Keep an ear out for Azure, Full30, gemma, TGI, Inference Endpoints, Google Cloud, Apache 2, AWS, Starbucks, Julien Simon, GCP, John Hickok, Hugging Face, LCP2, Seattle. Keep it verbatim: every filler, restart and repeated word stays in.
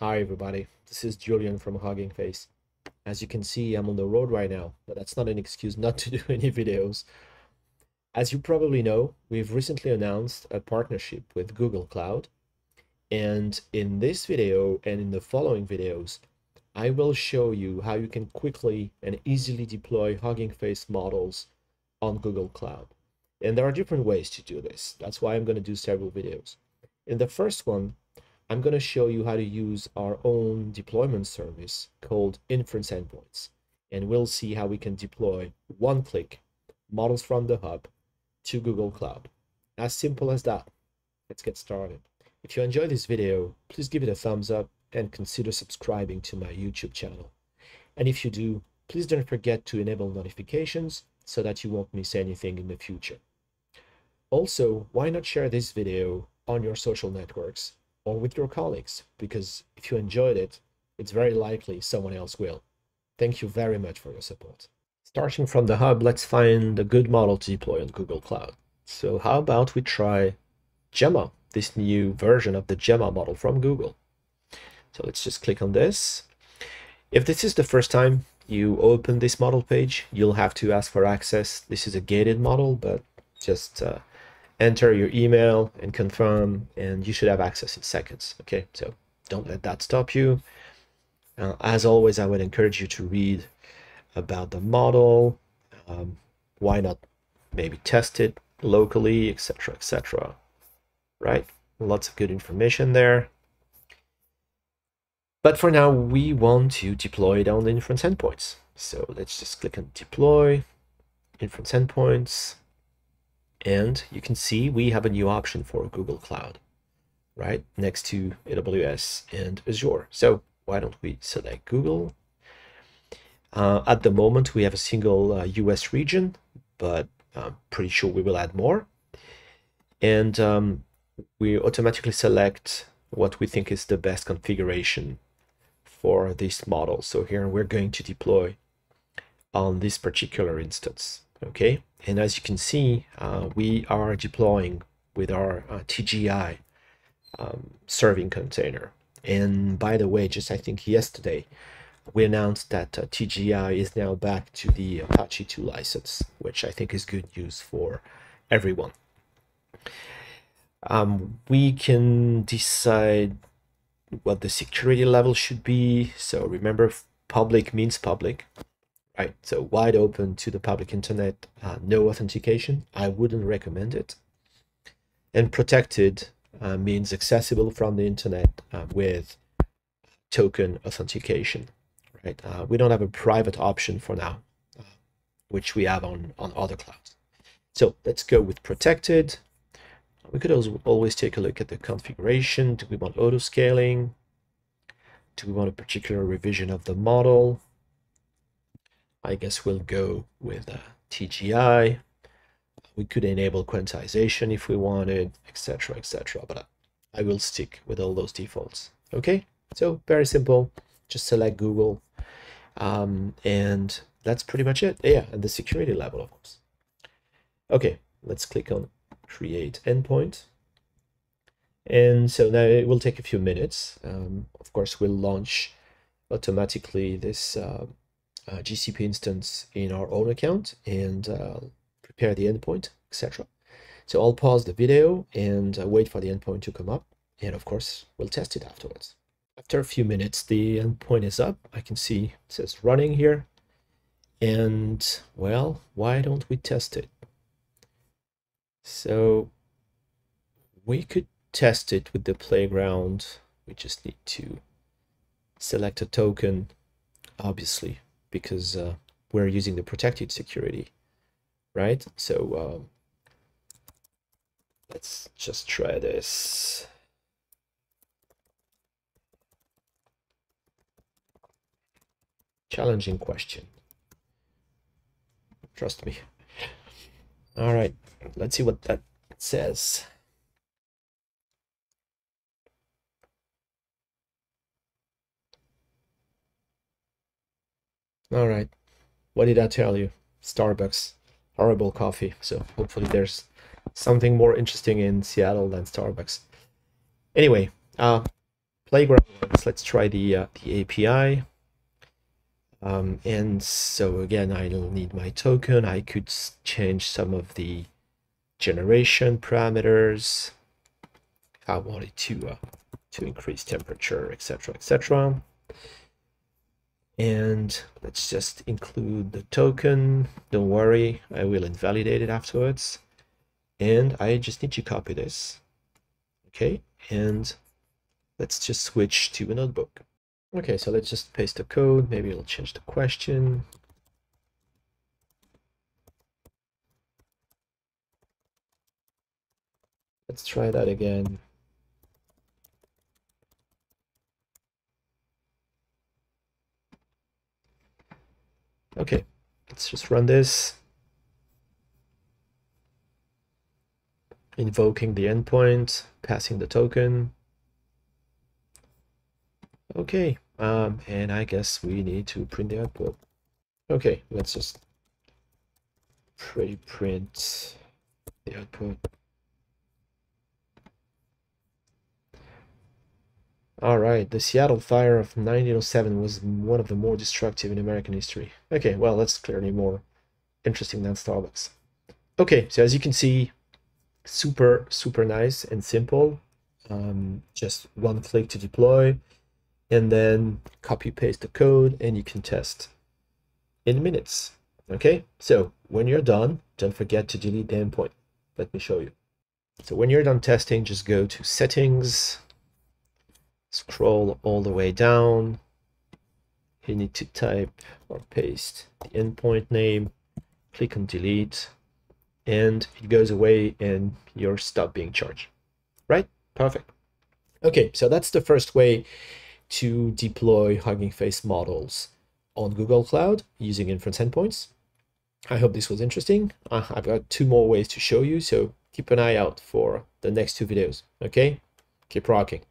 Hi everybody, this is Julien from Hugging Face. As you can see, I'm on the road right now, but that's not an excuse not to do any videos. As you probably know, we've recently announced a partnership with Google Cloud, and in this video and in the following videos, I will show you how you can quickly and easily deploy Hugging Face models on Google Cloud. And there are different ways to do this. That's why I'm going to do several videos. In the first one, I'm going to show you how to use our own deployment service called Inference Endpoints. And we'll see how we can deploy one-click models from the hub to Google Cloud. As simple as that. Let's get started. If you enjoyed this video, please give it a thumbs up and consider subscribing to my YouTube channel. And if you do, please don't forget to enable notifications so that you won't miss anything in the future. Also, why not share this video on your social networks or with your colleagues, because if you enjoyed it, it's very likely someone else will. Thank you very much for your support. Starting from the hub, let's find a good model to deploy on Google Cloud. So how about we try Gemma, this new version of the Gemma model from Google. So let's just click on this. If this is the first time you open this model page, you'll have to ask for access. This is a gated model, but just uh, enter your email and confirm, and you should have access in seconds. Okay, so don't let that stop you. Uh, as always, I would encourage you to read about the model. Um, why not maybe test it locally, et cetera, et cetera. Right? Lots of good information there. But for now, we want to deploy it on the Inference Endpoints. So let's just click on Deploy, Inference Endpoints. And you can see we have a new option for Google Cloud, right? Next to A W S and Azure. So why don't we select Google? Uh, at the moment, we have a single uh, U S region, but I'm pretty sure we will add more. And um, we automatically select what we think is the best configuration for this model. So here we're going to deploy on this particular instance. Okay, and as you can see, uh, we are deploying with our uh, T G I um, serving container. And by the way, just I think yesterday, we announced that uh, T G I is now back to the Apache two license, which I think is good news for everyone. Um, we can decide what the security level should be. So remember, public means public. Right, so wide open to the public internet, uh, no authentication. I wouldn't recommend it. And protected uh, means accessible from the internet uh, with token authentication. Right, uh, we don't have a private option for now, uh, which we have on on other clouds. So let's go with protected. We could also always take a look at the configuration. Do we want auto scaling? Do we want a particular revision of the model? I guess we'll go with uh, T G I. We could enable quantization if we wanted, et cetera, et cetera. But I will stick with all those defaults. Okay, so very simple. Just select Google, um, and that's pretty much it. Yeah, and the security level, of course. Okay, let's click on Create Endpoint. And so now it will take a few minutes. Um, of course, we'll launch automatically this Uh, Uh, G C P instance in our own account and uh, prepare the endpoint, et cetera. So I'll pause the video and uh, wait for the endpoint to come up. And of course, we'll test it afterwards. After a few minutes, the endpoint is up. I can see it says running here. And well, why don't we test it? So we could test it with the playground. We just need to select a token, obviously, because uh, we're using the protected security, right? So um, let's just try this. Challenging question. Trust me. All right, let's see what that says. All right, what did I tell you? Starbucks, horrible coffee. So hopefully there's something more interesting in Seattle than Starbucks. Anyway, uh, playground ones. Let's try the uh, the A P I. Um, and so again, I'll need my token. I could change some of the generation parameters. I wanted to uh, to increase temperature, et cetera, et cetera. And let's just include the token. Don't worry, I will invalidate it afterwards. And I just need to copy this. Okay, and let's just switch to a notebook. Okay, so let's just paste the code. Maybe it'll change the question. Let's try that again. Okay, let's just run this. Invoking the endpoint, passing the token. Okay, um, and I guess we need to print the output. Okay, let's just pre-print the output. All right, the Seattle fire of nineteen oh seven was one of the more destructive in American history. Okay, well, that's clearly more interesting than Starbucks. Okay, so as you can see, super, super nice and simple. Um, just one click to deploy, and then copy paste the code, and you can test in minutes. Okay, so when you're done, don't forget to delete the endpoint. Let me show you. So when you're done testing, just go to settings, scroll all the way down. You need to type or paste the endpoint name, click on delete, and it goes away and you're stopped being charged. Right? Perfect. Okay, so that's the first way to deploy Hugging Face models on Google Cloud using Inference Endpoints. I hope this was interesting. Uh, I've got two more ways to show you, so keep an eye out for the next two videos. Okay? Keep rocking.